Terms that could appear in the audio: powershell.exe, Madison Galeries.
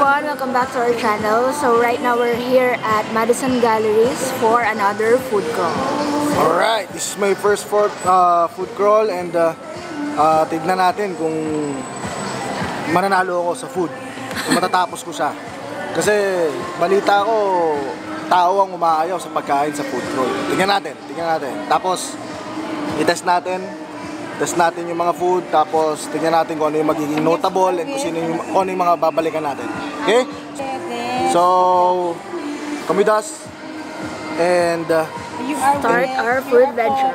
everyone, welcome back to our channel. So right now we're here at Madison Galleries for another food crawl. Alright, this is my first food crawl and tignan natin kung mananalo ako sa food. Kung matatapos ko siya. Kasi balita ko, tao ang umaayaw sa pagkain sa food crawl. Tignan natin. Tapos, i-test natin yung mga food, tapos tingnan natin kung ano yung magiging notable and kung ano yung mga babalikan natin. Okay? So, come with us and start our food adventure.